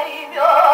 поймет.